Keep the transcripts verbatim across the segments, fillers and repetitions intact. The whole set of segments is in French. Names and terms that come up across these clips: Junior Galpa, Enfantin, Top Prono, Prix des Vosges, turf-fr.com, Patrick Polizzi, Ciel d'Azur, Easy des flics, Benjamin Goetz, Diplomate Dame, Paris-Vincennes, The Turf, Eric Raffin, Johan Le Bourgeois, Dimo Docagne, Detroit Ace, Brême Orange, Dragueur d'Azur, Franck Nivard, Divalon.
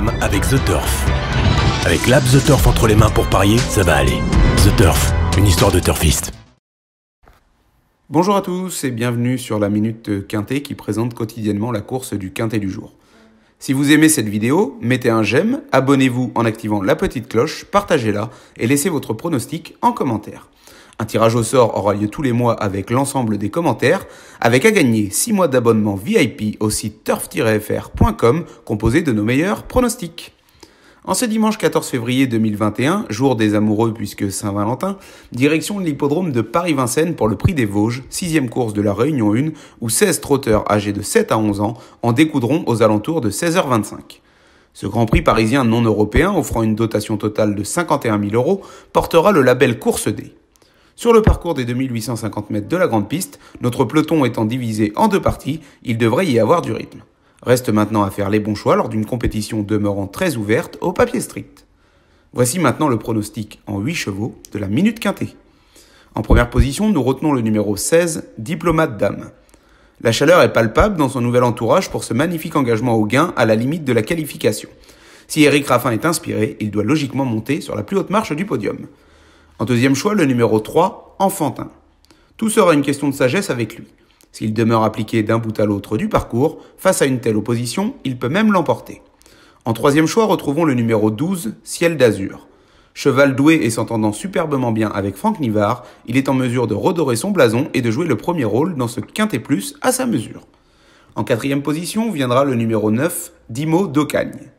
programme avec The Turf. Avec l'app The Turf entre les mains pour parier, ça va aller. The Turf, une histoire de turfiste. Bonjour à tous et bienvenue sur la Minute Quinté qui présente quotidiennement la course du Quinté du jour. Si vous aimez cette vidéo, mettez un j'aime, abonnez-vous en activant la petite cloche, partagez-la et laissez votre pronostic en commentaire. Un tirage au sort aura lieu tous les mois avec l'ensemble des commentaires, avec à gagner six mois d'abonnement V I P au site turf tiret f r point com composé de nos meilleurs pronostics. En ce dimanche quatorze février deux mille vingt et un, jour des amoureux puisque Saint-Valentin, direction l'hippodrome de Paris-Vincennes pour le Prix des Vosges, sixième course de la Réunion un, où seize trotteurs âgés de sept à onze ans en découdront aux alentours de seize heures vingt-cinq. Ce Grand Prix parisien non européen, offrant une dotation totale de cinquante et un mille euros, portera le label Course D. Sur le parcours des deux mille huit cent cinquante mètres de la grande piste, notre peloton étant divisé en deux parties, il devrait y avoir du rythme. Reste maintenant à faire les bons choix lors d'une compétition demeurant très ouverte au papier strict. Voici maintenant le pronostic en huit chevaux de la Minute Quinté. En première position, nous retenons le numéro seize, Diplomate Dame. La chaleur est palpable dans son nouvel entourage pour ce magnifique engagement au gain à la limite de la qualification. Si Eric Raffin est inspiré, il doit logiquement monter sur la plus haute marche du podium. En deuxième choix, le numéro trois, Enfantin. Tout sera une question de sagesse avec lui. S'il demeure appliqué d'un bout à l'autre du parcours, face à une telle opposition, il peut même l'emporter. En troisième choix, retrouvons le numéro douze, Ciel d'Azur. Cheval doué et s'entendant superbement bien avec Franck Nivard, il est en mesure de redorer son blason et de jouer le premier rôle dans ce Quinté Plus à sa mesure. En quatrième position viendra le numéro neuf, Dimo Docagne.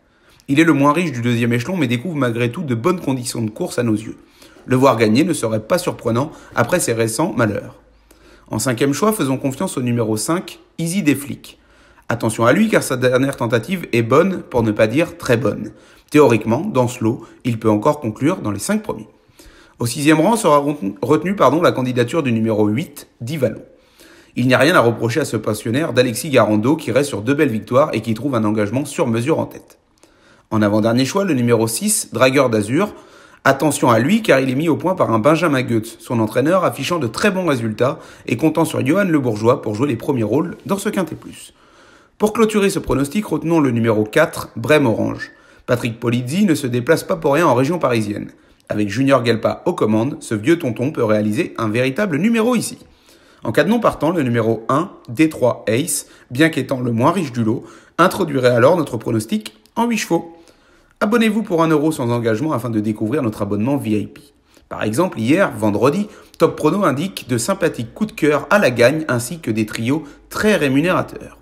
Il est le moins riche du deuxième échelon mais découvre malgré tout de bonnes conditions de course à nos yeux. Le voir gagner ne serait pas surprenant après ses récents malheurs. En cinquième choix, faisons confiance au numéro cinq, Easy des flics. Attention à lui car sa dernière tentative est bonne, pour ne pas dire très bonne. Théoriquement, dans ce lot, il peut encore conclure dans les cinq premiers. Au sixième rang sera retenue pardon, la candidature du numéro huit, Divalon. Il n'y a rien à reprocher à ce pensionnaire d'Alexis Garando qui reste sur deux belles victoires et qui trouve un engagement sur mesure en tête. En avant-dernier choix, le numéro six, Dragueur d'Azur. Attention à lui car il est mis au point par un Benjamin Goetz, son entraîneur affichant de très bons résultats et comptant sur Johan Le Bourgeois pour jouer les premiers rôles dans ce Quinté Plus. Pour clôturer ce pronostic, retenons le numéro quatre, Brême Orange. Patrick Polizzi ne se déplace pas pour rien en région parisienne. Avec Junior Galpa aux commandes, ce vieux tonton peut réaliser un véritable numéro ici. En cas de non partant, le numéro un, Detroit Ace, bien qu'étant le moins riche du lot, introduirait alors notre pronostic en huit chevaux. Abonnez-vous pour un euro sans engagement afin de découvrir notre abonnement V I P. Par exemple, hier, vendredi, Top Prono indique de sympathiques coups de cœur à la gagne ainsi que des trios très rémunérateurs.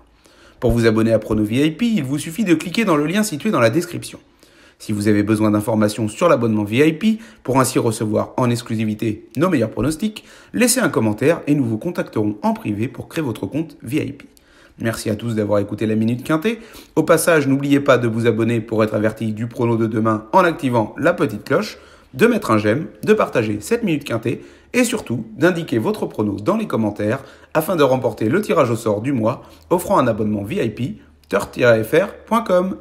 Pour vous abonner à Prono V I P, il vous suffit de cliquer dans le lien situé dans la description. Si vous avez besoin d'informations sur l'abonnement V I P, pour ainsi recevoir en exclusivité nos meilleurs pronostics, laissez un commentaire et nous vous contacterons en privé pour créer votre compte V I P. Merci à tous d'avoir écouté la Minute Quinté. Au passage, n'oubliez pas de vous abonner pour être averti du prono de demain en activant la petite cloche, de mettre un j'aime, de partager cette Minute Quinté et surtout d'indiquer votre prono dans les commentaires afin de remporter le tirage au sort du mois offrant un abonnement V I P turf tiret f r point com.